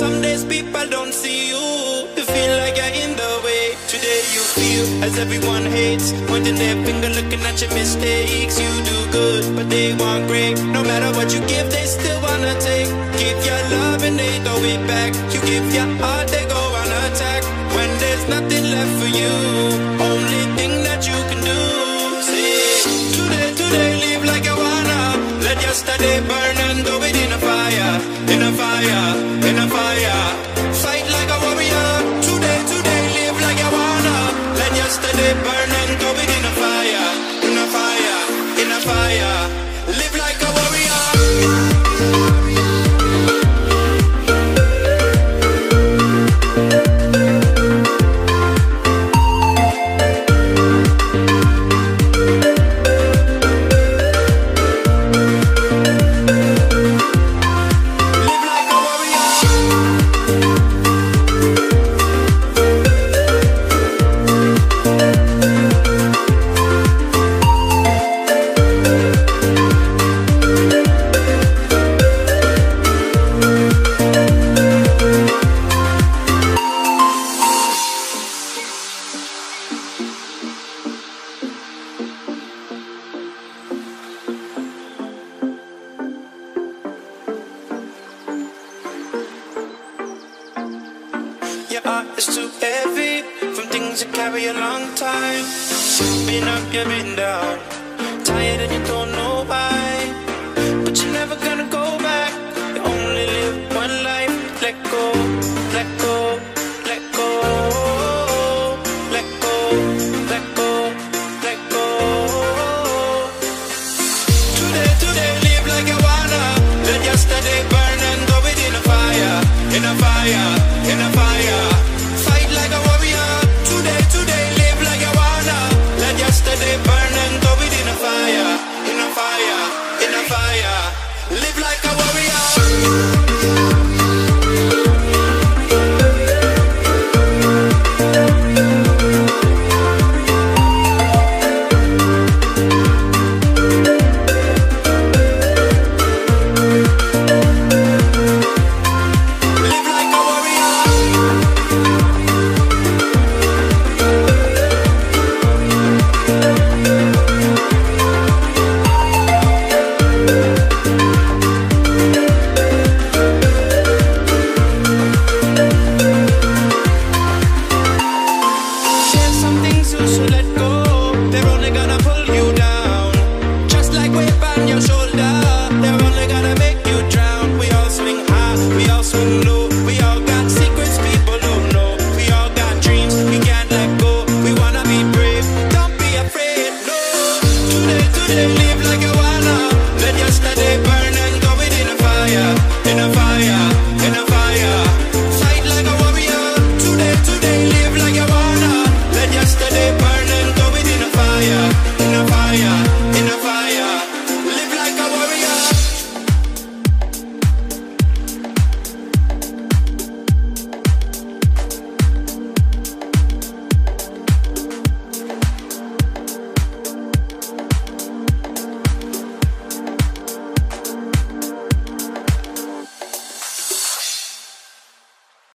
Some days people don't see you, you feel like you're in the way. Today you feel as everyone hates, pointing their finger looking at your mistakes. You do good, but they want great. No matter what you give, they still wanna take. Give your love and they throw it back. You give your heart, they go on attack. When there's nothing left for you, only thing that you can do, say, today, today, live like I wanna. Let yesterday burn and go within. In a fire, in a fire. Fight like a warrior. Today, today, live like I wanna. Let yesterday burn and go in a fire, in a fire, in a fire. Live like a warrior. It's too heavy from things that carry a long time. You've been up, you've been down, tired and you don't know why. But you're never gonna go back. You only live one life. Let go, let go, let go, let go, let go, let go. Today, today, live like I wanna. Let yesterday burn and go within a fire, in a fire, in a fire. Yesterday burn and go within a fire, in a fire, in a fire. Live like a warrior. Today, live like I wanna. Let yesterday burn and go within a fire, in a fire.